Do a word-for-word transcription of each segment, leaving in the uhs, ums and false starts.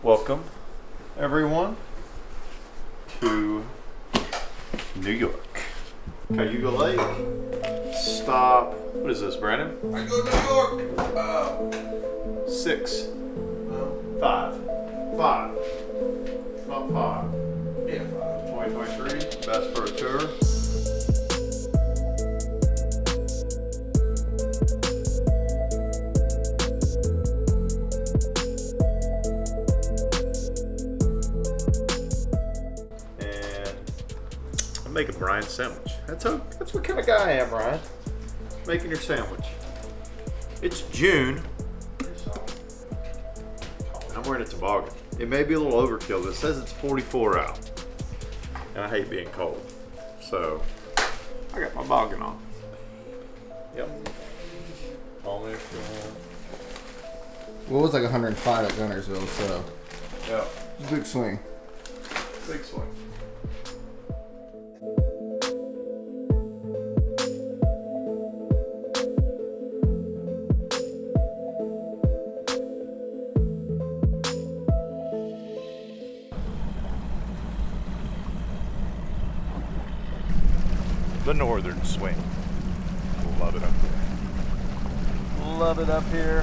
Welcome, everyone, to New York. Cayuga Lake. Stop. What is this, Brandon? I go to New York. Uh, Six. No. Five. Five. It's not five. Yeah, five. twenty twenty-three. Best for a tour. Make a Brian sandwich. That's how, that's what kind of guy I am, Brian. Making your sandwich. It's June. And I'm wearing a toboggan. It may be a little overkill, but it says it's forty-four out. And I hate being cold. So I got my boggin on. Yep. Well, it was like one hundred five at Guntersville, so. Yeah. Big swing. Big swing. The northern swing. Love it up here. Love it up here.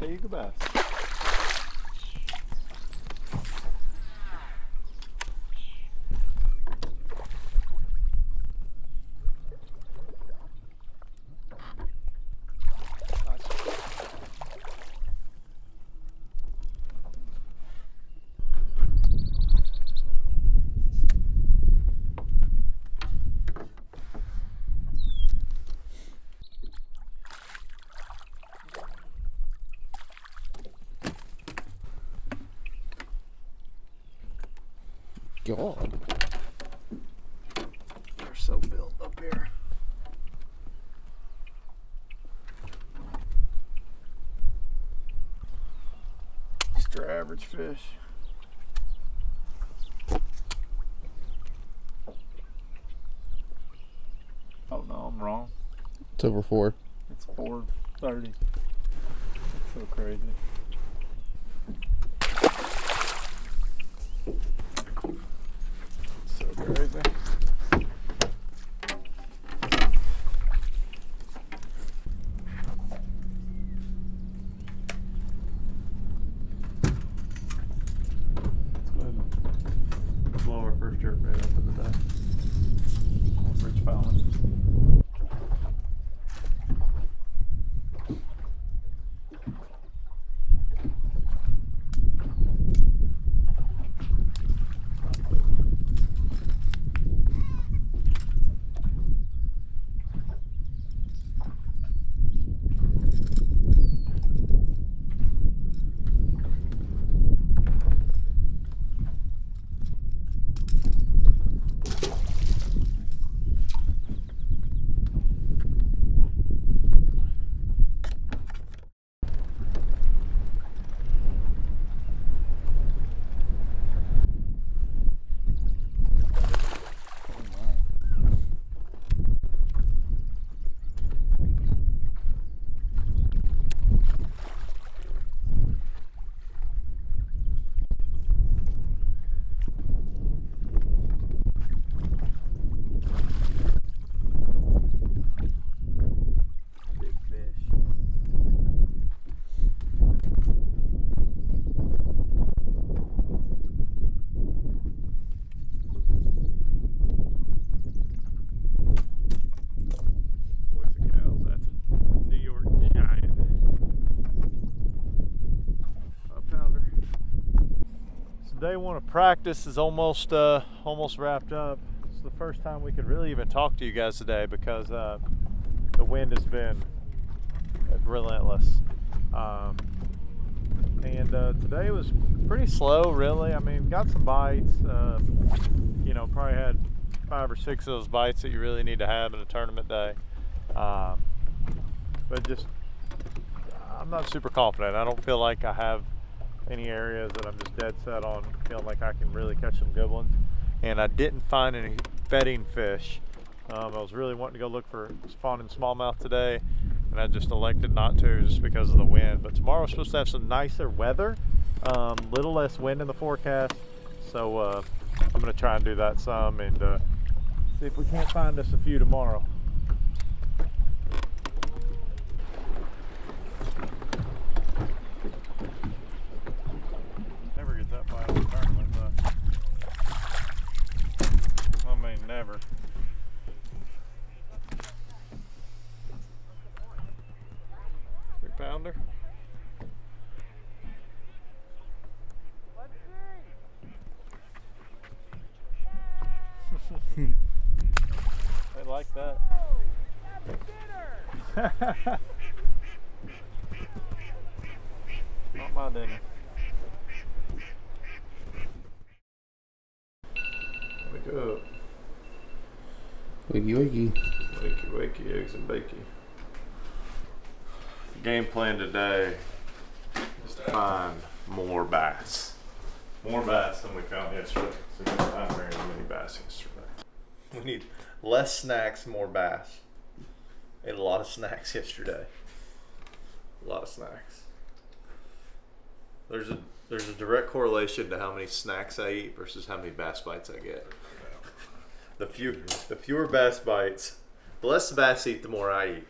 Cayuga bass. God. They're so built up here. Just your average fish. Oh no, I'm wrong. It's over four. It's four thirty. That's so crazy. Crazy. Let's go ahead and blow our first jerk bait up for the day. Rich Fallon. Day one of practice is almost uh, almost wrapped up. It's the first time we could really even talk to you guys today because uh, the wind has been relentless. Um, and uh, today was pretty slow, really. I mean, got some bites. Uh, you know, probably had five or six of those bites that you really need to have in a tournament day. Um, but just, I'm not super confident. I don't feel like I have any areas that I'm just dead set on feeling like I can really catch some good ones. And I didn't find any bedding fish. Um, I was really wanting to go look for spawning smallmouth today, and I just elected not to just because of the wind. But tomorrow we're supposed to have some nicer weather, a um, little less wind in the forecast. So uh, I'm going to try and do that some and uh, see if we can't find us a few tomorrow. Never get that far out of the tournament, though. I mean, never. Pounder. I like that. Not my dinner. Wake up. Wakey, wakey. Wakey, wakey, eggs and bakey. Game plan today is to find more bass. More bass than we found yesterday. So we didn't find very many bass yesterday. We need less snacks, more bass. Ate a lot of snacks yesterday. A lot of snacks. There's a there's a direct correlation to how many snacks I eat versus how many bass bites I get. The few the fewer bass bites, the less the bass eat, the more I eat.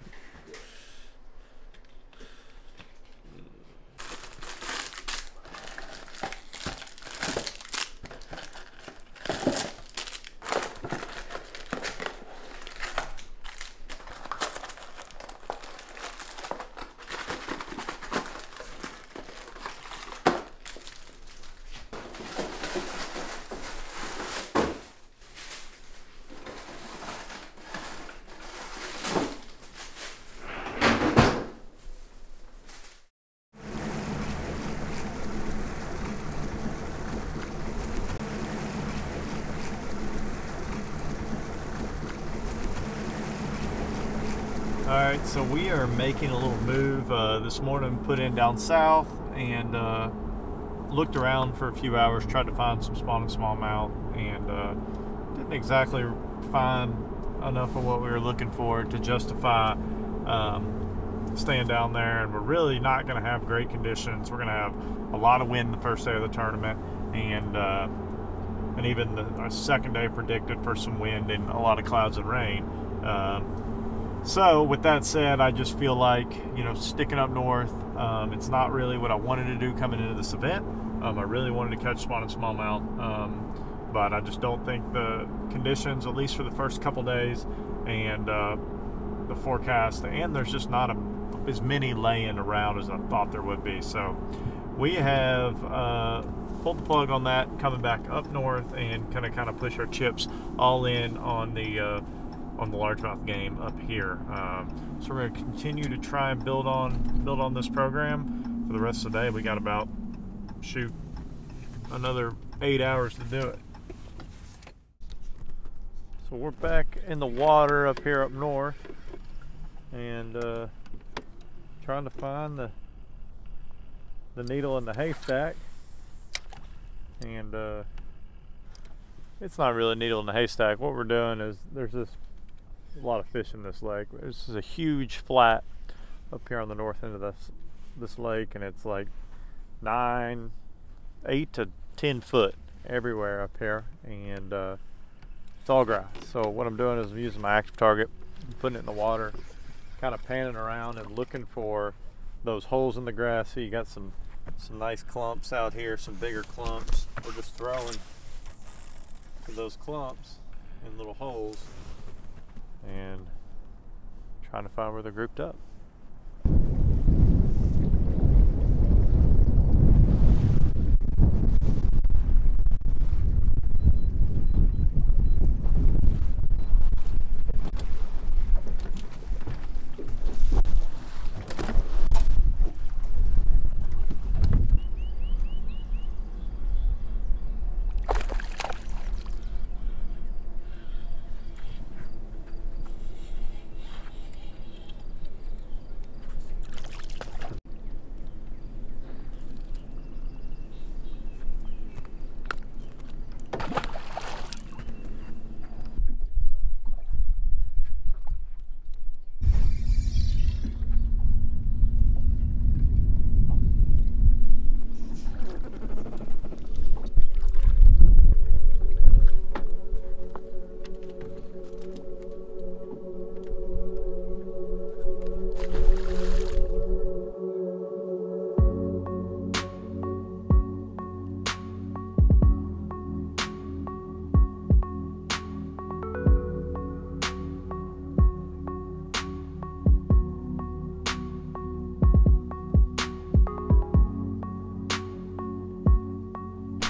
Alright, so we are making a little move uh, this morning, put in down south and uh, looked around for a few hours, tried to find some spawning smallmouth, and uh, didn't exactly find enough of what we were looking for to justify um, staying down there. And we're really not going to have great conditions. We're going to have a lot of wind the first day of the tournament, and uh, and even the our second day predicted for some wind and a lot of clouds and rain. Uh, So with that said, I just feel like, you know, sticking up north, um, it's not really what I wanted to do coming into this event. Um, I really wanted to catch spawning smallmouth, um, but I just don't think the conditions, at least for the first couple days, and uh, the forecast, and there's just not a, as many laying around as I thought there would be. So we have uh, pulled the plug on that, coming back up north and kind of kind of push our chips all in on the uh, on the largemouth game up here. Um, so we're going to continue to try and build on build on this program for the rest of the day. We got about, shoot, another eight hours to do it. So we're back in the water up here up north, and uh, trying to find the the needle in the haystack, and uh, it's not really a needle in the haystack. What we're doing is there's this a lot of fish in this lake. This is a huge flat up here on the north end of this this lake, and it's like nine, eight to ten foot everywhere up here, and uh, it's all grass. So what I'm doing is I'm using my active target, putting it in the water, kind of panning around and looking for those holes in the grass. So you got some some nice clumps out here, some bigger clumps. We're just throwing for those clumps and little holes, and trying to find where they're grouped up.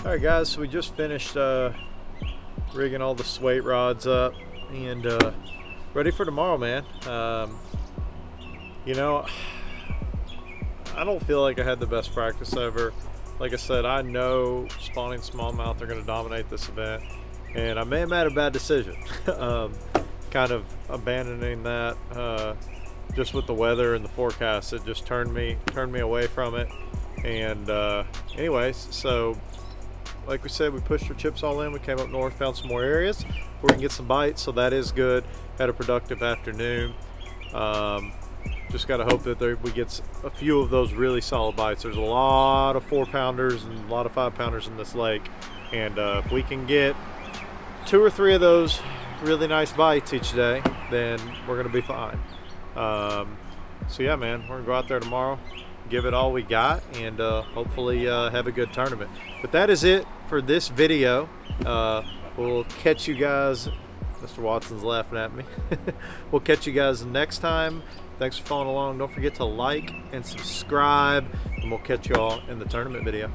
All right, guys, so we just finished uh, rigging all the sway rods up and uh, ready for tomorrow, man. Um, you know, I don't feel like I had the best practice ever. Like I said, I know spawning smallmouth are going to dominate this event, and I may have made a bad decision, um, kind of abandoning that uh, just with the weather and the forecast. It just turned me turned me away from it. And uh, anyways, so. Like we said, we pushed our chips all in. We came up north, found some more areas where we can get some bites, so that is good. Had a productive afternoon. Um, just gotta hope that there, we get a few of those really solid bites. There's a lot of four pounders and a lot of five pounders in this lake. And uh, if we can get two or three of those really nice bites each day, then we're gonna be fine. Um, so yeah, man, we're gonna go out there tomorrow, give it all we got, and uh, hopefully uh, have a good tournament. But that is it for this video. Uh, we'll catch you guys. Mister Watson's laughing at me. We'll catch you guys next time. Thanks for following along. Don't forget to like and subscribe, and we'll catch y'all in the tournament video.